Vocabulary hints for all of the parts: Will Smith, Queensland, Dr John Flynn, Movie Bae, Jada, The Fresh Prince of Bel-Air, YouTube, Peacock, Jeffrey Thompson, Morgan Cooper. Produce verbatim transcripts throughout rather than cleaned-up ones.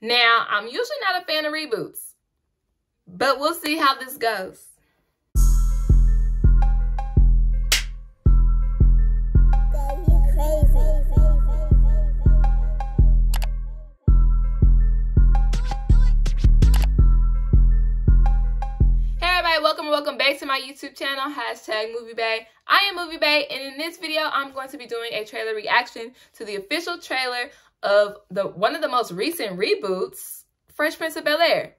Now, I'm usually not a fan of reboots, but we'll see how this goes. Welcome, welcome back to my YouTube channel, hashtag Movie Bae. I am Movie Bae, and in this video, I'm going to be doing a trailer reaction to the official trailer of the one of the most recent reboots, Fresh Prince of Bel-Air,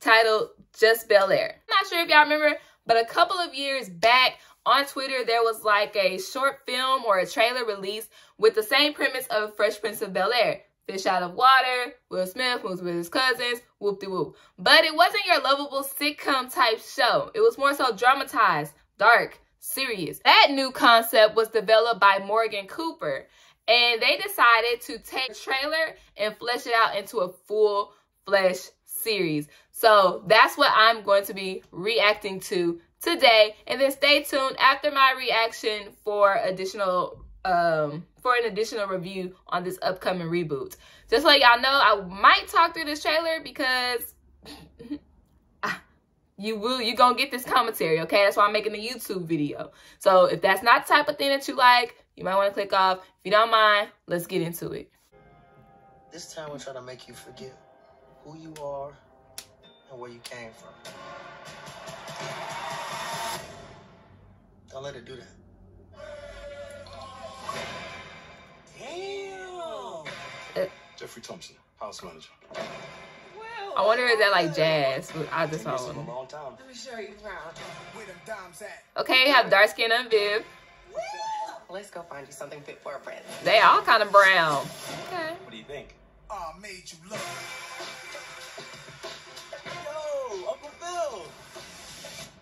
titled Just Bel-Air. I'm not sure if y'all remember, but a couple of years back on Twitter, there was like a short film or a trailer released with the same premise of Fresh Prince of Bel-Air. Fish out of water, Will Smith moves with his cousins, whoop-de-whoop. But it wasn't your lovable sitcom type show. It was more so dramatized, dark, serious. That new concept was developed by Morgan Cooper, and they decided to take the trailer and flesh it out into a full-fledged series. So that's what I'm going to be reacting to today. And then stay tuned after my reaction for additional um for an additional review on this upcoming reboot. Just like y'all know, I might talk through this trailer because you will you gonna get this commentary, okay? That's why I'm making a YouTube video. So if that's not the type of thing that you like, you might want to click off. If you don't mind, let's get into it. This time we're trying to make you forget who you are and where you came from. Don't let it do that. Uh, Jeffrey Thompson, house manager. Well, I wonder if that like jazz. I just saw him. Let me show you around. Where them dimes at? Okay, you have dark skin on Viv. Let's go find you something fit for a friend. They all kind of brown. Okay. What do you think? I made you look. Yo, Uncle Phil.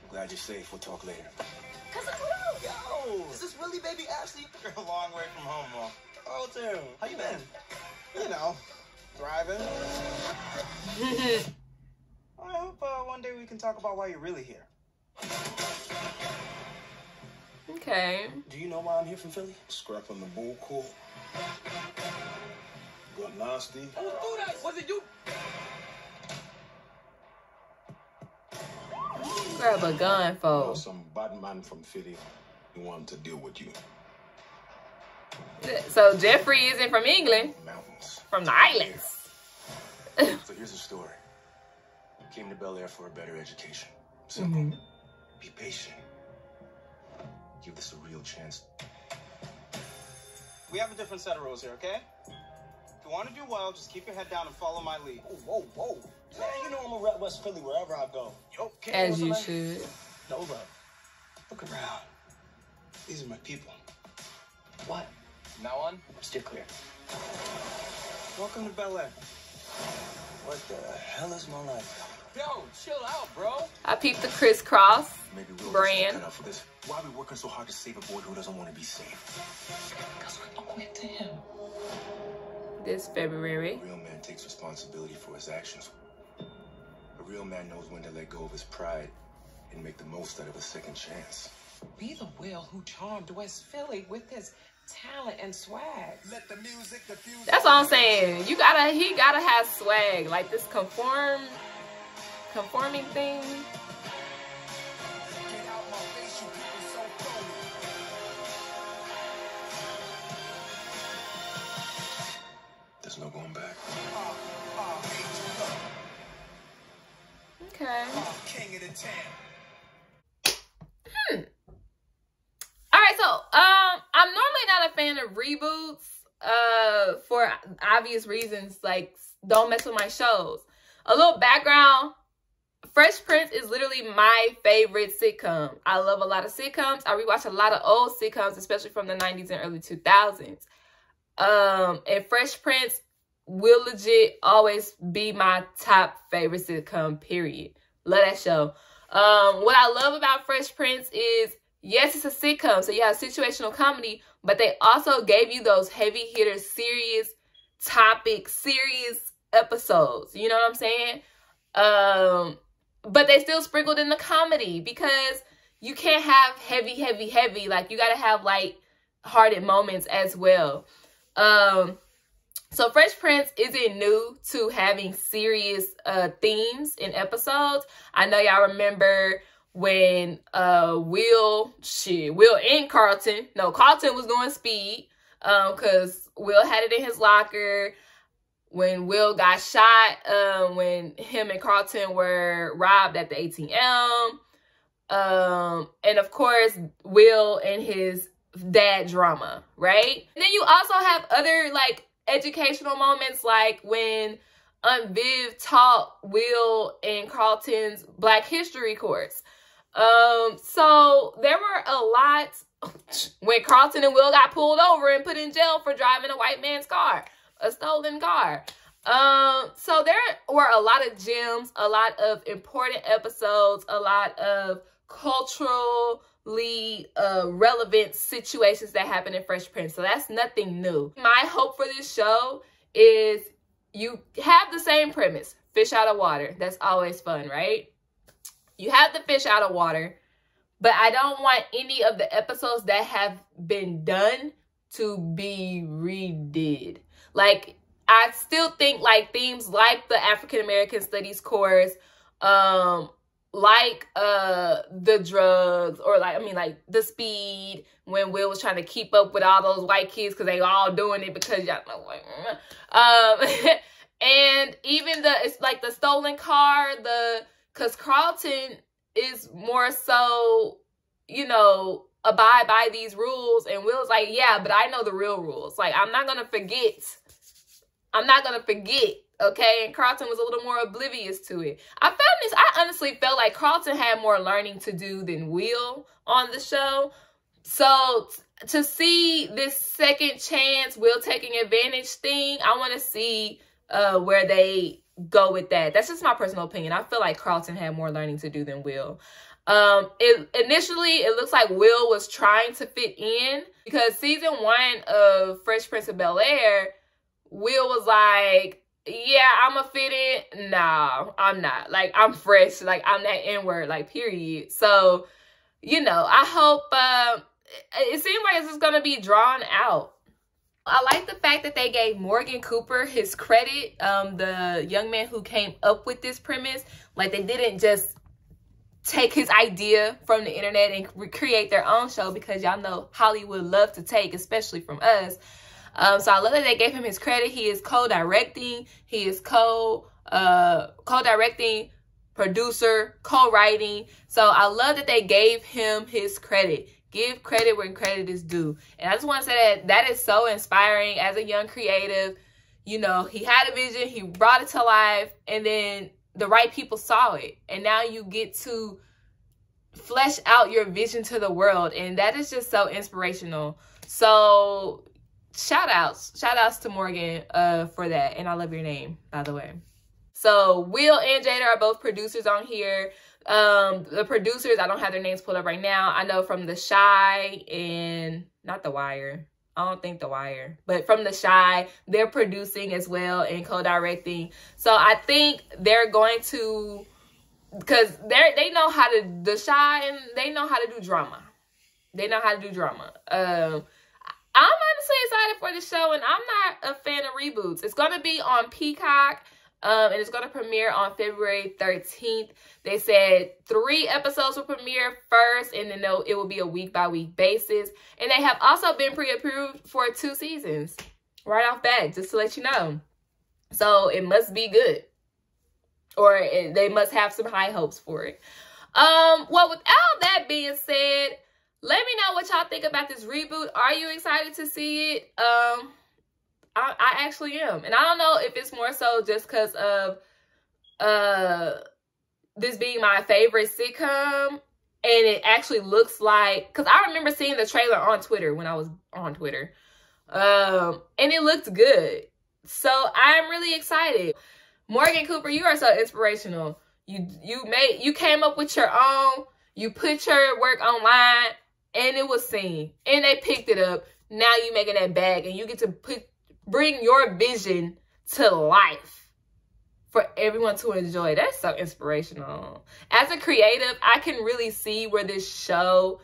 I'm glad you're safe. We'll talk later. Cause I know. Yo, is this really baby Ashley? You're a long way from home, Mom. Oh, dude. How you been? You know, thriving. I hope uh, one day we can talk about why you're really here. Okay. Do you know why I'm here from Philly? Scrapping the bull court. Got nasty. Who threw that? Was it you? Grab a gun, folks. Some bad man from Philly who wanted to deal with you. So Jeffrey isn't from England. Mountains. From the islands. So here's the story. Came to Bel-Air for a better education. Simple. Mm-hmm. Be patient. Give this a real chance. We have a different set of rules here, okay? If you want to do well, just keep your head down and follow my lead. Oh, whoa, whoa. Man, you know I'm a rep West Philly wherever I go. Yo, as you should. No love. Look around. These are my people. What? From now on, steer clear. Welcome to Bel-Air. What the hell is my life? Yo, chill out, bro. I peeped the crisscross Maybe we'll brand. Cut out for this. Why are we working so hard to save a boy who doesn't want to be saved? Because we're going to him. This February. A real man takes responsibility for his actions. A real man knows when to let go of his pride and make the most out of a second chance. Be the Will who charmed West Philly with his talent and swag. Let the music diffuse. That's all I'm saying. You gotta, he gotta have swag. Like this conform, conforming thing. Get out my face, you people so cold. There's no going back. Uh, uh, okay. Uh, king of the town. Of reboots uh for obvious reasons, like don't mess with my shows. A little background: Fresh Prince is literally my favorite sitcom. I love a lot of sitcoms. I rewatch a lot of old sitcoms, especially from the nineties and early two thousands, um and Fresh Prince will legit always be my top favorite sitcom, period. Love that show. Um what I love about Fresh Prince is, yes, it's a sitcom, so you have situational comedy, but they also gave you those heavy hitter, serious topic, serious episodes. You know what I'm saying? Um, but they still sprinkled in the comedy because you can't have heavy, heavy, heavy. Like, you got to have light-hearted moments as well. Um, So Fresh Prince isn't new to having serious uh, themes in episodes. I know y'all remember when uh, Will, shit, Will and Carlton, no, Carlton was going speed um, because Will had it in his locker. When Will got shot, um, when him and Carlton were robbed at the A T M. Um, and of course, Will and his dad drama, right? And then you also have other, like, educational moments, like when Aunt Viv taught Will and Carlton's Black History course. Um, so there were a lot when Carlton and Will got pulled over and put in jail for driving a white man's car, a stolen car. Um, so there were a lot of gems, a lot of important episodes, a lot of culturally uh, relevant situations that happen in Fresh Prince. So that's nothing new. My hope for this show is you have the same premise, fish out of water. That's always fun, right? You have the fish out of water, but I don't want any of the episodes that have been done to be redid. Like, I still think like themes like the African American Studies course, um, like uh the drugs, or like I mean like the speed when Will was trying to keep up with all those white kids because they all doing it because y'all know like, um and even the it's like the stolen car, the because Carlton is more so, you know, abide by these rules, and Will's like, yeah, but I know the real rules. Like, I'm not gonna forget. I'm not gonna forget. Okay, and Carlton was a little more oblivious to it. I found this, I honestly felt like Carlton had more learning to do than Will on the show. So to see this second chance, Will taking advantage thing, I want to see uh, where they go with that. That's just my personal opinion. I feel like Carlton had more learning to do than Will. Um, it, initially, it looks like Will was trying to fit in because season one of Fresh Prince of Bel-Air, Will was like, yeah, I'm a fit in. Nah, I'm not. Like, I'm fresh. Like, I'm that N-word. Like, period. So, you know, I hope, uh, it, it seems like it's just going to be drawn out. I like the fact that they gave Morgan Cooper his credit, um, the young man who came up with this premise. Like, they didn't just take his idea from the internet and recreate their own show, because y'all know Hollywood love to take, especially from us. Um, so I love that they gave him his credit. He is co-directing, he is co, uh, co-directing, producer, co-writing. So I love that they gave him his credit. Give credit when credit is due. And I just want to say that that is so inspiring as a young creative. You know, he had a vision, he brought it to life, and then the right people saw it. And now you get to flesh out your vision to the world. And that is just so inspirational. So shout outs shout outs to Morgan uh for that, and I love your name, by the way. So Will and Jada are both producers on here. Um the producers, I don't have their names pulled up right now. I know from The Chi and not The Wire, I don't think The Wire, but from The Chi, they're producing as well and co-directing. So I think they're going to, because they they know how to The Chi, and they know how to do drama. They know how to do drama. Um I'm honestly excited for the show, and I'm not a fan of reboots. It's going to be on Peacock, um, and it's going to premiere on February thirteenth. They said three episodes will premiere first, and then it will be a week-by-week basis. And they have also been pre-approved for two seasons right off bat, just to let you know. So it must be good, or it, they must have some high hopes for it. Um, well, with all that being said, let me know what y'all think about this reboot. Are you excited to see it? Um, I, I actually am. And I don't know if it's more so just because of uh, this being my favorite sitcom. And it actually looks like, because I remember seeing the trailer on Twitter when I was on Twitter. Um, and it looked good. So I'm really excited. Morgan Cooper, you are so inspirational. You, you, made, you came up with your own. You put your work online. And it was seen, and they picked it up. Now you making that bag, and you get to put bring your vision to life for everyone to enjoy. That's so inspirational. As a creative, I can really see where this show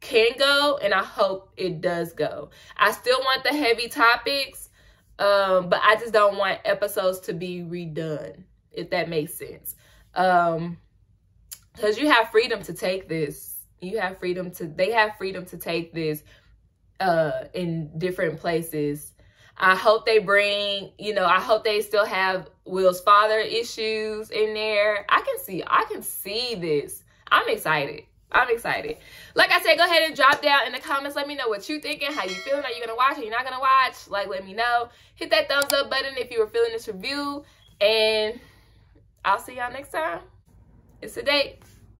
can go, and I hope it does go. I still want the heavy topics. Um, but I just don't want episodes to be redone, if that makes sense. Um, because you have freedom to take this. You have freedom to, they have freedom to take this uh, in different places. I hope they bring, you know, I hope they still have Will's father issues in there. I can see, I can see this. I'm excited. I'm excited. Like I said, go ahead and drop down in the comments. Let me know what you're thinking, how you feeling. Are you going to watch? Are you not going to watch? Like, let me know. Hit that thumbs up button if you were feeling this review. And I'll see y'all next time. It's a date.